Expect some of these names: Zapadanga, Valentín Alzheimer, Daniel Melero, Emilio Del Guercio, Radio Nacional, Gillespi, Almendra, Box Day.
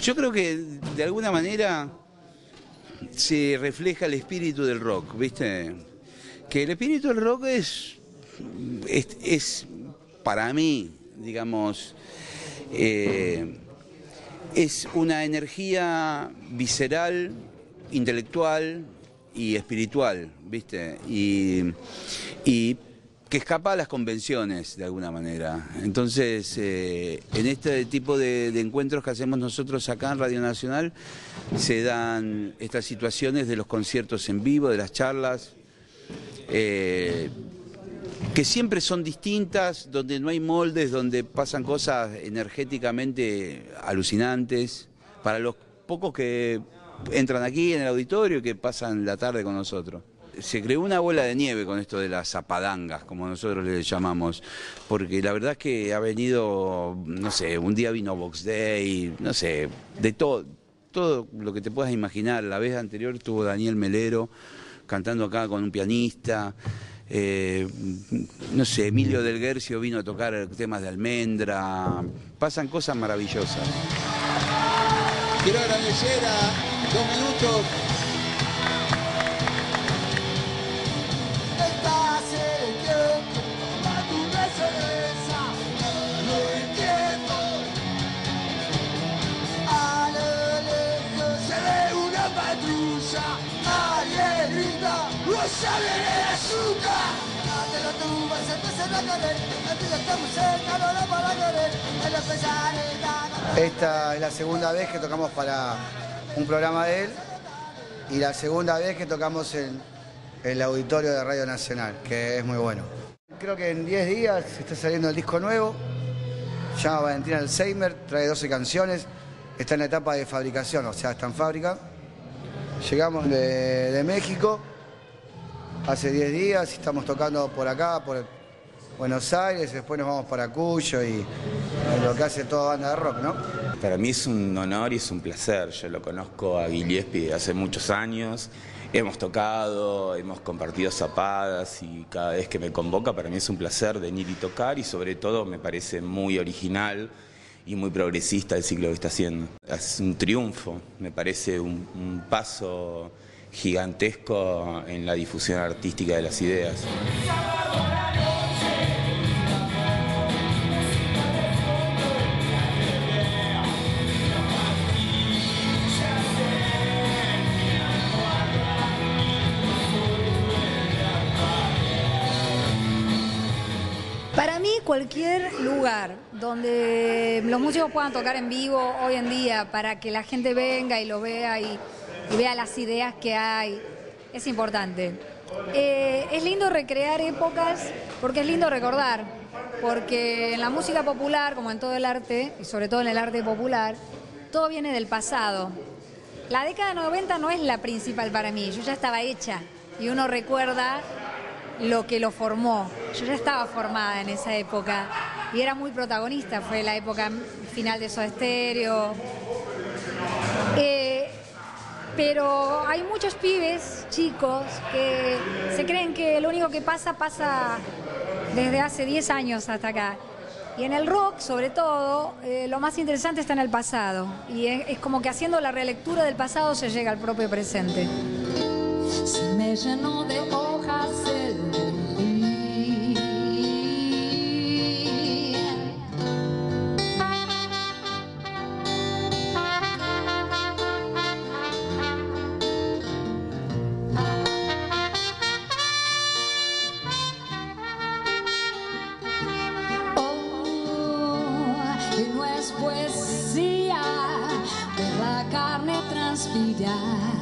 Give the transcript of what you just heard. Yo creo que de alguna manera se refleja el espíritu del rock, ¿viste? Que el espíritu del rock es para mí, digamos, es una energía visceral, intelectual y espiritual, ¿viste? Y que escapa a las convenciones, de alguna manera. Entonces, en este tipo de encuentros que hacemos nosotros acá en Radio Nacional, se dan estas situaciones de los conciertos en vivo, de las charlas, que siempre son distintas, donde no hay moldes, donde pasan cosas energéticamente alucinantes, para los pocos que entran aquí en el auditorio y que pasan la tarde con nosotros. Se creó una bola de nieve con esto de las zapadangas, como nosotros le llamamos, porque la verdad es que ha venido, no sé, un día vino Box Day, no sé, de todo lo que te puedas imaginar. La vez anterior estuvo Daniel Melero cantando acá con un pianista. No sé, Emilio Del Guercio vino a tocar temas de Almendra. Pasan cosas maravillosas. Quiero agradecer a 2 minutos. Esta es la segunda vez que tocamos para un programa de él y la segunda vez que tocamos en el auditorio de Radio Nacional, que es muy bueno. Creo que en 10 días está saliendo el disco nuevo, se llama Valentín Alzheimer, trae 12 canciones, está en la etapa de fabricación, o sea, está en fábrica. Llegamos de México hace 10 días, estamos tocando por acá, por Buenos Aires, después nos vamos para Cuyo y lo que hace toda banda de rock, ¿no? Para mí es un honor y es un placer. Yo lo conozco a Gillespi hace muchos años, hemos tocado, hemos compartido zapadas y cada vez que me convoca para mí es un placer venir y tocar y sobre todo me parece muy original y muy progresista el ciclo que está haciendo. Es un triunfo, me parece un paso gigantesco en la difusión artística de las ideas. Para mí, cualquier lugar donde los músicos puedan tocar en vivo hoy en día para que la gente venga y lo vea y vea las ideas que hay, es importante. Es lindo recrear épocas porque es lindo recordar, porque en la música popular, como en todo el arte, y sobre todo en el arte popular, todo viene del pasado. La década 90 no es la principal para mí, yo ya estaba hecha y uno recuerda lo que lo formó. Yo ya estaba formada en esa época y era muy protagonista, fue la época final de Soda Stereo. Pero hay muchos pibes, chicos, que se creen que lo único que pasa desde hace 10 años hasta acá. Y en el rock, sobre todo, lo más interesante está en el pasado. Y es como que haciendo la relectura del pasado se llega al propio presente. Se me llenó de hojas el poesía de la carne transpirar.